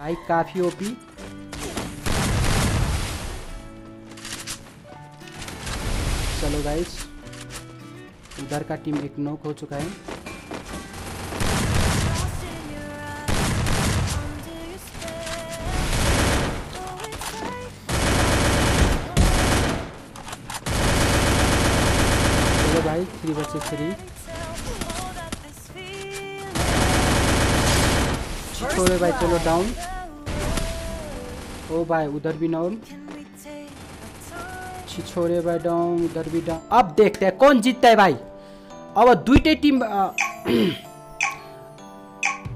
भाई काफी ओपी। चलो गाइस, उधर का टीम एक नॉक हो चुका है। चलो भाई 3 vs 3 थोड़े भाई। चलो डाउन। ओ भाई उधर भी डाउन। छोड़े भाई डाउन, उधर भी डाउन। अब देखते हैं कौन जीतता है भाई। अब दुईटे टीम,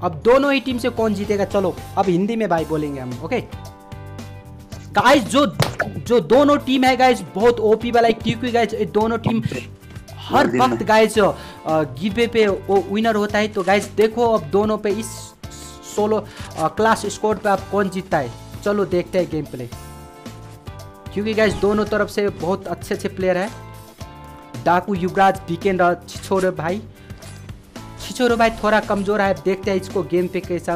अब दोनों ही टीम से कौन जीतेगा। चलो अब हिंदी में भाई बोलेंगे हम। ओके गाइस, जो दोनों टीम है गाइस बहुत ओपी वाला, क्योंकि गाइस दोनों टीम हर वक्त गाइस गिवे पे विनर होता है। तो गाइस देखो अब दोनों पे इस सोलो क्लास स्कोर पे आप कौन जीतता है। चलो देखते हैं गेम प्ले, क्योंकि गाइस दोनों तरफ से बहुत अच्छे अच्छे प्लेयर है। डाकू युवराज, वीकेंड और छिछोरो भाई। छिछोरो भाई थोड़ा कमजोर है, देखते हैं इसको गेम पे कैसा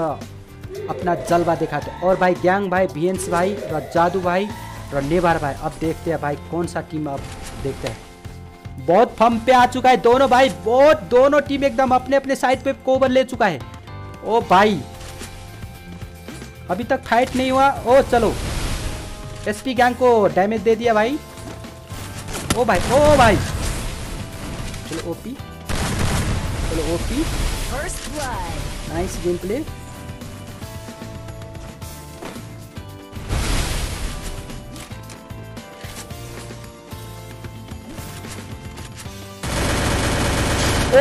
अपना जलवा दिखाते हैं। और भाई ग्यांग भाई, भियंस भाई और जादू भाई और नेवार भाई। अब देखते हैं भाई कौन सा टीम अब देखते हैं। बहुत फम पे आ चुका है दोनों भाई, बहुत दोनों टीम एकदम अपने अपने साइड पे कोवर ले चुका है। ओ भाई अभी तक फाइट नहीं हुआ। ओ चलो एसपी गैंग को डैमेज दे दिया भाई। ओ भाई, ओ भाई। चलो ओपी, चलो ओपी। Nice game play.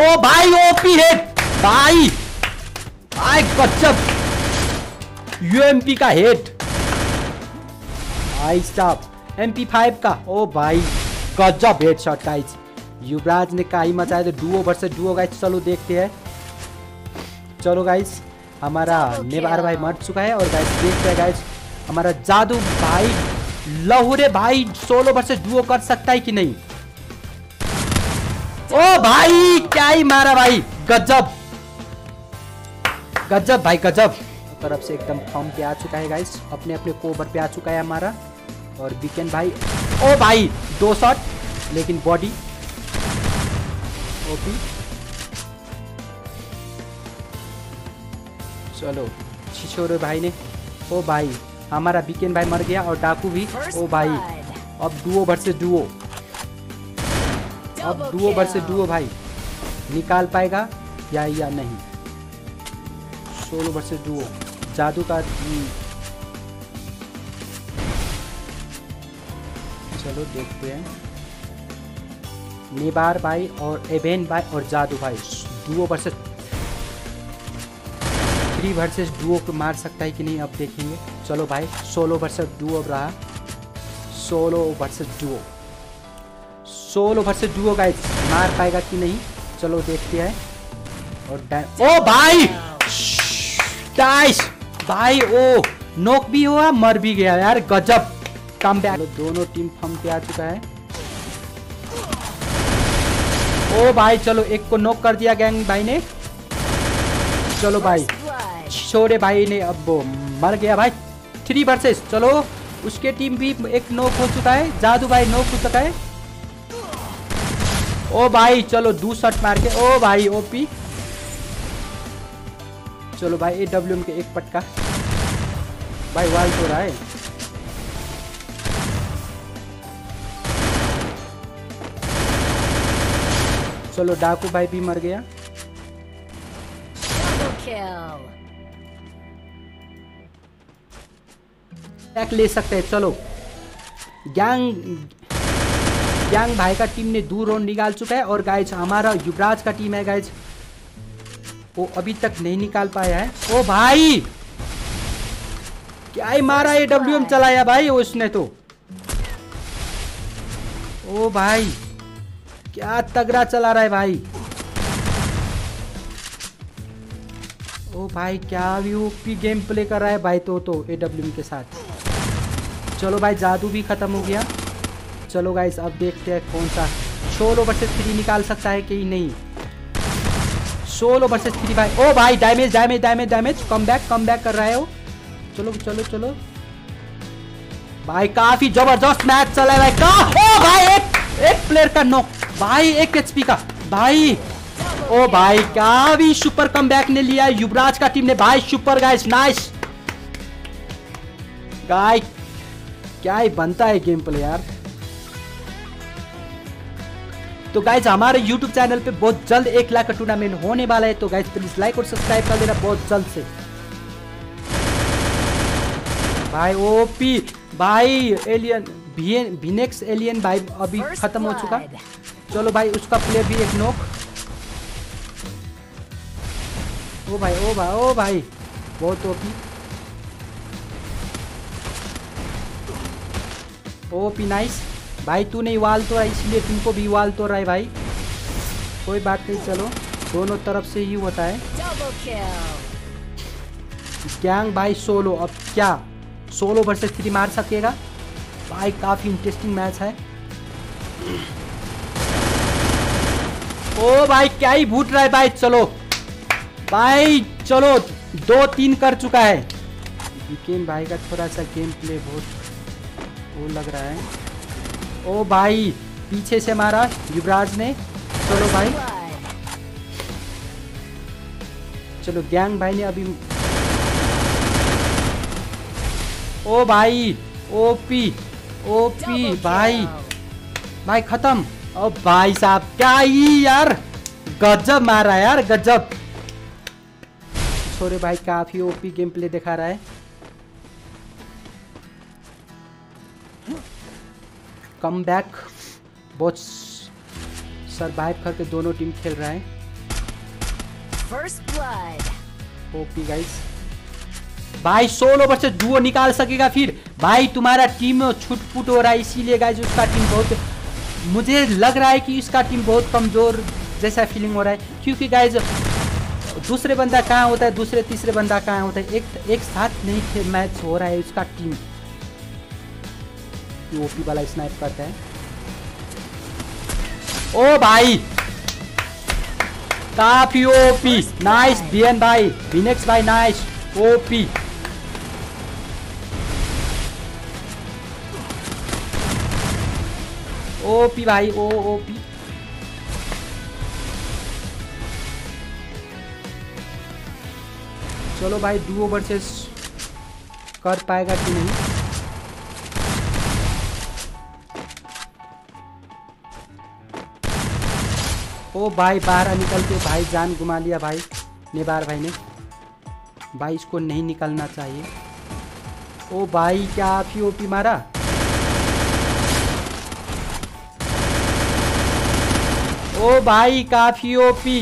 ओ भाई ओपी है भाई, भाई गजब यूएमपी का हेड भाई साहब, MP5 का। ओ भाई गजब हेडशॉट गाइस, युवराज ने काई मचाया। तो डुओ वर्सेस डुओ गाइस, चलो देखते हैं। चलो गाइस हमारा नेवार भाई मर चुका है। और गाइस देखते हैं गाइस हमारा जादू भाई लहुरे भाई सोलो वर्सेस डुओ कर सकता है कि नहीं। ओ भाई क्या ही मारा भाई, गजब गजब भाई गजब। तरफ से एकदम फॉर्म पे आ चुका है गाइस, अपने अपने कोवर पे आ चुका है हमारा। और वीकेंड भाई, ओ भाई 2 शॉट लेकिन बॉडी ओपी। चलो छिछोरे भाई ने, ओ भाई हमारा वीकेंड भाई मर गया और डाकू भी। ओ भाई अब डुओ वर्सेस डुओ, अब डुओ वर्सेस डुओ भाई निकाल पाएगा या नहीं। सोलो वर्सेस डुओ जादू का। चलो देखते हैं नेवार भाई और एवेन भाई और जादू भाई डुओ वर्सेस 3 vs 2 को मार सकता है कि नहीं, अब देखेंगे। चलो भाई सोलो वर्सेस डुओ रहा, solo versus duo, solo versus duo guys मार पाएगा कि नहीं, चलो देखते हैं। और ओ भाई टाइस भाई, ओ नॉक भी हुआ मर भी गया यार, गजब कम बैक। दोनों टीम फम पे आ चुका है। ओ भाई चलो एक को नॉक कर दिया गैंग भाई ने। चलो भाई छोरे भाई ने अब मर गया भाई। 3 vs, चलो उसके टीम भी एक नॉक हो चुका है, जादू भाई नॉक हो चुका है। ओ भाई चलो 2 शॉट मार के, ओ भाई ओपी। चलो भाई AWM के एक पटका भाई, वाल तो रहा है। चलो डाकू भाई भी मर गया। टैक ले सकते हैं। चलो ग्यांग भाई का टीम ने 2 राउंड निकाल चुका है। और गाइज हमारा युवराज का टीम है गाइज, वो अभी तक नहीं निकाल पाया है। ओ भाई क्या ही मारा, AWM चलाया भाई उसने तो। ओ भाई क्या तगड़ा चला रहा है भाई। ओ भाई क्या यूपी गेम प्ले कर रहा है भाई तो AWM के साथ। चलो भाई जादू भी खत्म हो गया। चलो गाइस अब देखते हैं कौन सा 16 vs 3 निकाल सकता है कि नहीं। 16 vs 3 भाई। ओ भाई damage damage damage damage, come back कर रहा है वो। चलो चलो चलो भाई, काफी जबरदस्त मैच चला है भाई। ओ भाई एक प्लेयर का नॉक भाई, एक एचपी का भाई। ओ भाई क्या भी सुपर कमबैक ने लिया युवराज का टीम ने भाई। सुपर गाइस, नाइस गाइस, क्या ही बनता है गेम प्ले यार। तो गाइज हमारे YouTube चैनल पे बहुत जल्द 1 लाख का टूर्नामेंट होने वाला है, तो गाइज प्लीज लाइक और सब्सक्राइब कर देना बहुत जल्द से भाई। ओपी भाई एलियन वीनेक्स एलियन भाई अभी खत्म हो चुका। चलो भाई उसका प्लेयर भी एक नोक। ओ भाई ओ भाई ओ भाई बहुत ओपी ओपी नाइस भाई। तू नहीं वाल तो है इसलिए तुमको भी वाल तो रहा है भाई, कोई बात नहीं। चलो दोनों तरफ से ही होता है। गैंग भाई सोलो, अब क्या सोलो वर्सेस 3 मार सकेगा भाई। काफी इंटरेस्टिंग मैच है। ओ भाई क्या ही भूत रहा है भाई। चलो भाई चलो 2-3 कर चुका है। विकेन भाई का थोड़ा सा गेम प्ले बहुत वो लग रहा है। ओ भाई पीछे से मारा युवराज ने। चलो भाई चलो गैंग भाई ने अभी। ओ भाई ओपी ओपी भाई भाई खत्म। ओ भाई साहब क्या ही यार गजब मारा यार गजब। छोरे भाई काफी ओपी गेम प्ले दिखा रहा है। कम बैक बहुत सरवाइव करके दोनों टीम खेल रहा है। फर्स्ट ब्लड ओपी गाइस भाई। 16 ओवर से डुओ निकाल सकेगा फिर भाई। तुम्हारा टीम छुटपुट हो रहा है इसीलिए गाइस उसका टीम बहुत, मुझे लग रहा है कि इसका टीम बहुत कमजोर जैसा फीलिंग हो रहा है, क्योंकि गाइस दूसरे बंदा कहाँ होता है, दूसरे तीसरे बंदा कहाँ होता है, एक साथ नहीं मैच हो रहा है उसका टीम। ओपी वाला स्नाइप करता है। ओ भाई काफी ओपी नाइस। बीएन भाई विनेक्स भाई नाइस ओपी। ओपी भाई ओ ओपी चलो भाई डुओ वर्सेस कर पाएगा कि नहीं। ओ भाई बाहर निकल के भाई जान घुमा लिया भाई नेबार भाई ने भाई। इसको नहीं निकलना चाहिए। ओ भाई क्या आप ही ओपी मारा। ओ भाई काफी ओपी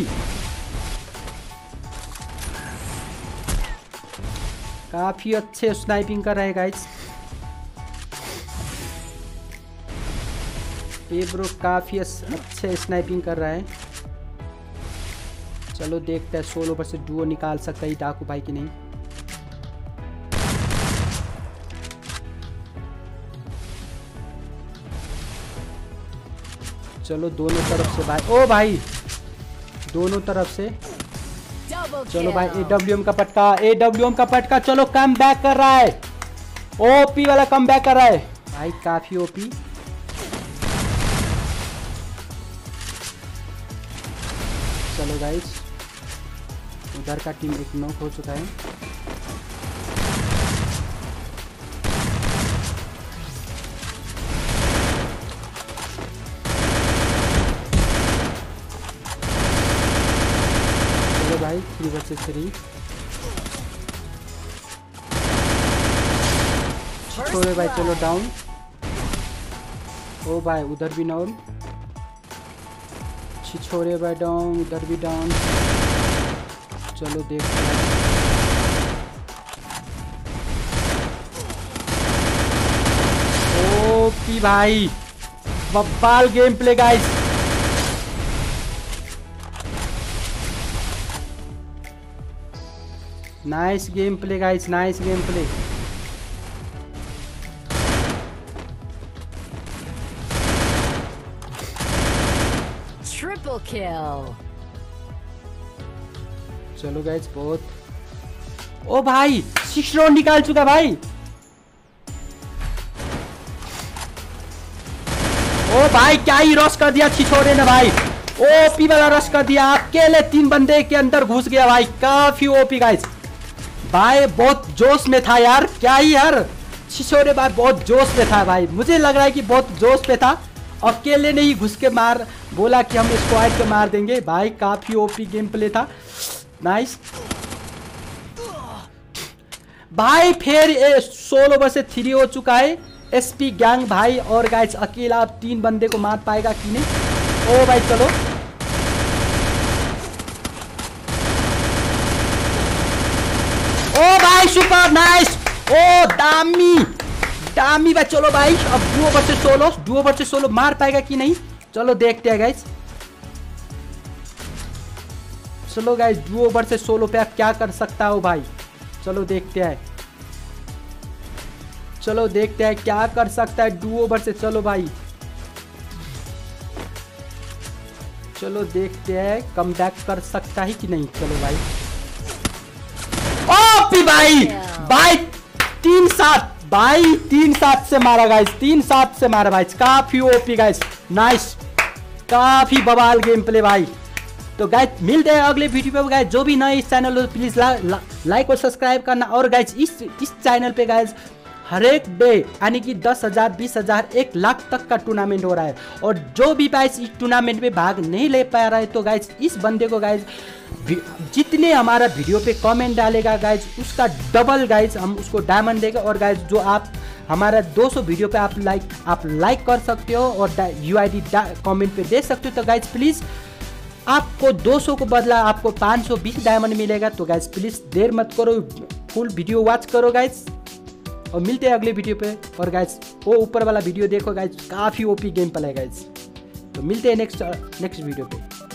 काफी अच्छे स्नाइपिंग कर रहे हैं गाइस। ये ब्रो काफी अच्छे स्नाइपिंग कर रहा है। चलो देखते हैं 16 ओवर से डुओ निकाल सकता है डाकू भाई कि नहीं। चलो दोनों तरफ से भाई। ओ भाई दोनों तरफ से। चलो भाई एडब्ल्यूएम का पटका, एडब्ल्यूएम का पटका। चलो कम बैक कर रहा है ओपी वाला, कम बैक कर रहा है भाई काफी ओपी। चलो गाइस उधर का टीम एक नॉक हो चुका है। चलो भाई 3 वर्सेस 3 छोड़े भाई। चलो डाउन। ओ भाई उधर भी डाउन, छोरे भाई डाउन, उधर भी डाउन। चलो देखते हैं। ओपी भाई बब्बाल game play guys. Nice game play guys, nice game play. चलो गाइस बहुत। ओ भाई 6 राउंड निकाल चुका भाई। ओ भाई क्या ही रश कर दिया छिछोरे ने भाई, ओपी वाला रश कर दिया, अकेले 3 बंदे के अंदर घुस गया भाई, काफी ओपी गाइस। भाई बहुत जोश में था यार, क्या ही यार छिछोरे भाई बहुत जोश में था भाई, मुझे लग रहा है कि बहुत जोश में था, अकेले ने ही घुस के मार बोला कि हम स्क्वाड को मार देंगे भाई, काफी ओपी गेम प्ले था। नाइस भाई, फिर ये 16 ओवर से 3 हो चुका है एसपी गैंग भाई, और गाइस अकेला अब 3 बंदे को मार पाएगा कि नहीं। ओ भाई चलो ओ भाई सुपर नाइस, ओ दामी दामी भाई। चलो भाई अब 2 ओवर से 16 मार पाएगा कि नहीं, चलो देखते हैं गाइस। चलो गाइस 2 ओवर से 16 पे आप क्या कर सकता हो भाई, चलो देखते हैं, चलो देखते हैं क्या कर सकता है 2 ओवर से। चलो भाई चलो देखते हैं कमबैक कर सकता है कि नहीं। चलो भाई ओपी भाई, भाई 3-7 से मारा गाइस, 3-7 से मारा भाई, काफी ओपी गाइस। नाइस, काफी बवाल गेम प्ले भाई। तो गाइज मिलते हैं अगले वीडियो पे गाइज, जो भी नए इस चैनल हो प्लीज लाइक और सब्सक्राइब करना, और गाइज इस चैनल पे गाइज हर एक डे यानी कि 10,000, 20,000, 1,00,000 तक का टूर्नामेंट हो रहा है, और जो भी गाइज इस टूर्नामेंट में भाग नहीं ले पा रहा है तो गाइज इस बंदे को गाइज जितने हमारा वीडियो पे कमेंट डालेगा गाइज उसका डबल गाइज हम उसको डायमंड देगा, और गाइज जो आप हमारा 200 वीडियो पे आप लाइक कर सकते हो और UID कमेंट पे दे सकते हो। तो गाइज प्लीज़ आपको 200 को बदला आपको 520 डायमंड मिलेगा, तो गाइज प्लीज़ देर मत करो, फुल वीडियो वॉच करो गाइज, और मिलते हैं अगले वीडियो पे। और गाइज वो ऊपर वाला वीडियो देखो गाइज, काफ़ी ओपी गेम प्ले है गाइज। तो मिलते हैं नेक्स्ट वीडियो पे।